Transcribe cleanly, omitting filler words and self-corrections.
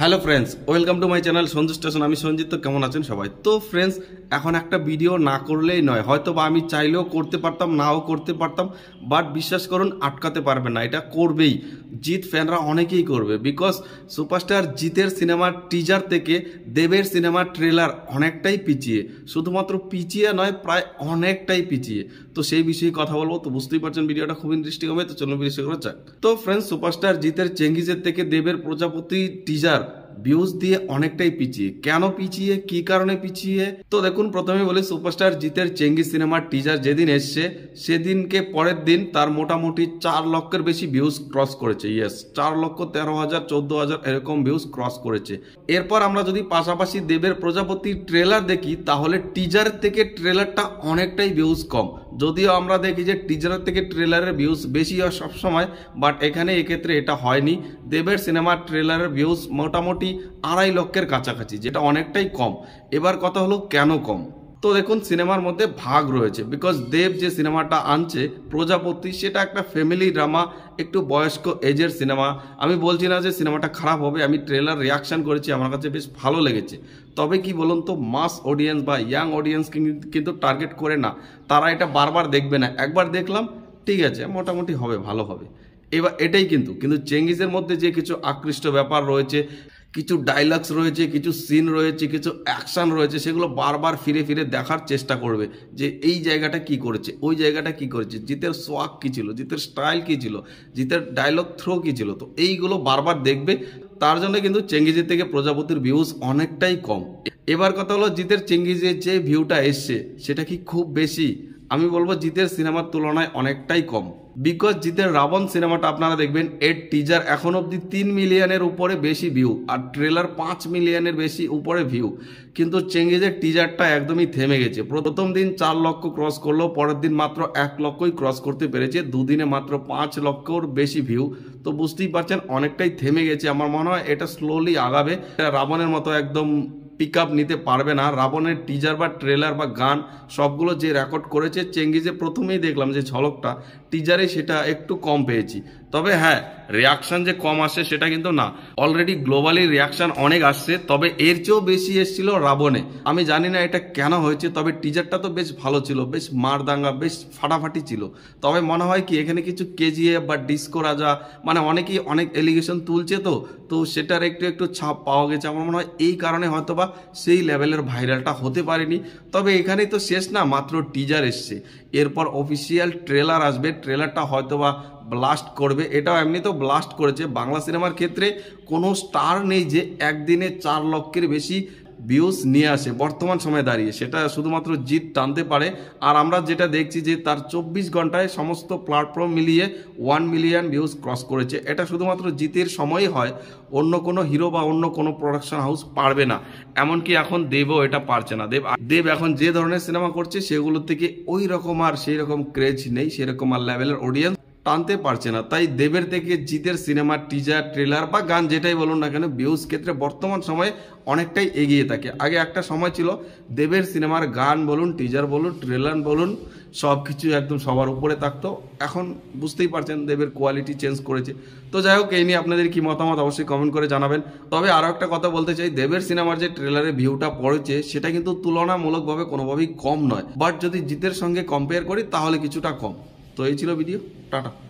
Hello friends welcome to my channel Sanju station आमी संजीत। तो केमन आছেন সবাই? तो फ्रेंड्स এখন একটা ভিডিও না করলেই নয়, হয়তো বা আমি চাইলেও করতে পারতাম, নাও করতে পারতাম, বাট বিশ্বাস করুন আটকাতে পারবেন না, এটা করবেই। জিত ফ্যানরা অনেকেই করবে, বিকজ সুপারস্টার জিতের সিনেমার টিজার থেকে দেবের সিনেমার ট্রেলার অনেকটাই পিছিয়ে, শুধুমাত্র পিছিয়ে নয় প্রায় অনেকটাই পিছিয়ে। তো সেই বিষয়ে কথা বলবো, তো বুঝতেই পারছেন ভিডিওটা খুব ইন্টারেস্টিং হবে, তো চলুন ভিডিও শুরু করা যাক। তো ফ্রেন্ডস সুপারস্টার জিতের চেঙ্গিজের থেকে দেবের প্রজাপতি টিজার ভিউজ দিয়ে অনেকটাই পিছিয়ে। কেন পিছিয়ে, কি কারণে পিছিয়ে? তো দেখুন প্রথমে বলি সুপারস্টার জিতের চেঙ্গি সিনেমার টিজার যেদিন এসছে সেদিনকে পরের দিন তার মোটামুটি 4 লক্ষের বেশি ভিউজ ক্রস করেছে। ইয়েস, 4 লক্ষ 13 হাজার 14 হাজার এরকম ভিউজ ক্রস করেছে। এরপর আমরা যদি পাশাপাশি দেবের প্রজাপতির ট্রেলার দেখি তাহলে টিজার থেকে ট্রেলারটা অনেকটাই ভিউজ কম, যদিও আমরা দেখি যে টিজারের থেকে ট্রেলারের ভিউজ বেশি হয় সবসময়, বাট এখানে এক্ষেত্রে এটা হয়নি। দেবের সিনেমার ট্রেলারের ভিউজ মোটামুটি 2.5 লক্ষের কাছাকাছি, যেটা অনেকটাই কম। এবার কথা হলো কেন কম। তো দেখুন সিনেমার মধ্যে ভাগ রয়েছে, বিকজ দেব যে সিনেমাটা আনছে প্রজাপতি সেটা একটা ফ্যামিলি ড্রামা, একটু বয়স্ক এজের সিনেমা। আমি বলছি না যে সিনেমাটা খারাপ হবে, আমি ট্রেলার রিয়াকশান করেছি, আমার কাছে বেশ ভালো লেগেছে। তবে কি বলুন তো, মাস অডিয়েন্স বা ইয়াং অডিয়েন্সকে কিন্তু টার্গেট করে না, তারা এটা বারবার দেখবে না, একবার দেখলাম ঠিক আছে মোটামুটি হবে, ভালো হবে, এবার এটাই। কিন্তু চেঙ্গিজের মধ্যে যে কিছু আকৃষ্ট ব্যাপার রয়েছে, কিছু ডায়লগস রয়েছে, কিছু সিন রয়েছে, কিছু অ্যাকশন রয়েছে, সেগুলো বারবার ফিরে ফিরে দেখার চেষ্টা করবে যে এই জায়গাটা কি করেছে, ওই জায়গাটা কি করেছে, জিতের সোয়াক কী ছিল, জিতের স্টাইল কী ছিল, জিতের ডায়লগ থ্রো কী ছিল। তো এইগুলো বারবার দেখবে, তার জন্য কিন্তু চেঙ্গিজের থেকে প্রজাপতির ভিউজ অনেকটাই কম। এবার কথা হলো জিতের চেঙ্গিজের যে ভিউটা এসছে সেটা কি খুব বেশি? আমি বলবো জিতের সিনেমার তুলনায় অনেকটাই কম, বিকজ জিতের রাবণ সিনেমাটা আপনারা দেখবেন এর টিজার এখন অবধি 3 মিলিয়নের উপরে বেশি ভিউ আর ট্রেলার 5 মিলিয়নের বেশি উপরে ভিউ, কিন্তু চেঙ্গিজের টিজারটা একদমই থেমে গেছে। প্রথম দিন 4 লক্ষ ক্রস করলেও পরের দিন মাত্র 1 লক্ষই ক্রস করতে পেরেছে, দুদিনে মাত্র 5 লক্ষর বেশি ভিউ। তো বুঝতেই পারছেন অনেকটাই থেমে গেছে। আমার মনে হয় এটা স্লোলি আগাবে, এটা রাবণের মতো একদম পিক আপ নিতে পারবে না। রাবণের টিজার বা ট্রেলার বা গান সবগুলো যে রেকর্ড করেছে চেঙ্গিজে প্রথমেই দেখলাম যে ঝলকটা, টিজারে সেটা একটু কম পেয়েছি। তবে হ্যাঁ, রিয়াকশান যে কম আসে সেটা কিন্তু না, অলরেডি গ্লোবালি রিয়াকশান অনেক আসছে, তবে এর চেয়েও বেশি এসেছিল রাবণে। আমি জানি না এটা কেন হয়েছে, তবে টিজারটা তো বেশ ভালো ছিল, বেশ মারদাঙ্গা, বেশ ফাটাফাটি ছিল। তবে মনে হয় কি এখানে কিছু কেজিএফ বা ডিস্কো রাজা, মানে অনেকেই অনেক এলিগেশন তুলছে, তো সেটার একটু একটু ছাপ পাওয়া গেছে। আমার মনে হয় এই কারণে হয়তো বা সেই লেভেলের ভাইরালটা হতে পারেনি। তবে এখানেই তো শেষ না, মাত্র টিজার এসছে, এরপর অফিসিয়াল ট্রেলার আসবে, ট্রেলারটা হয়তো বা ব্লাস্ট করবে। এটাও এমনিতেও ব্লাস্ট করেছে। বাংলা সিনেমার ক্ষেত্রে কোনো স্টার নেই যে একদিনে 4 লক্ষের বেশি ভিউজ নিয়ে আসে বর্তমান সময়ে দাঁড়িয়ে, সেটা শুধুমাত্র জিত টানতে পারে। আর আমরা যেটা দেখছি যে তার 24 ঘন্টায় সমস্ত প্ল্যাটফর্ম মিলিয়ে 1 মিলিয়ন ভিউজ ক্রস করেছে, এটা শুধুমাত্র জিতের সময়ই হয়, অন্য কোনো হিরো বা অন্য কোনো প্রোডাকশন হাউস পারবে না। এমনকি এখন দেবও এটা পারছে না। দেব এখন যে ধরনের সিনেমা করছে সেগুলো থেকে ওই রকম আর সেই রকম ক্রেজ নেই, সেরকম আর লেভেলের অডিয়েন্স টানতে পারছে না। তাই দেবের থেকে জিতের সিনেমার টিজার, ট্রেলার বা গান যেটাই বলুন না কেন, ভিউজ ক্ষেত্রে বর্তমান সময়ে অনেকটাই এগিয়ে থাকে। আগে একটা সময় ছিল দেবের সিনেমার গান বলুন, টিজার বলুন, ট্রেলার বলুন, সব কিছু একদম সবার উপরে থাকতো। এখন বুঝতেই পারছেন দেবের কোয়ালিটি চেঞ্জ করেছে। তো যাই হোক, এই নিয়ে আপনাদের কি মতামত অবশ্যই কমেন্ট করে জানাবেন। তবে আরও একটা কথা বলতে চাই, দেবের সিনেমার যে ট্রেলারে ভিউটা পড়েছে সেটা কিন্তু তুলনামূলকভাবে কোনোভাবেই কম নয়, বাট যদি জিতের সঙ্গে কম্পেয়ার করি তাহলে কিছুটা কম। তো এই ছিল ভিডিও, টাটা।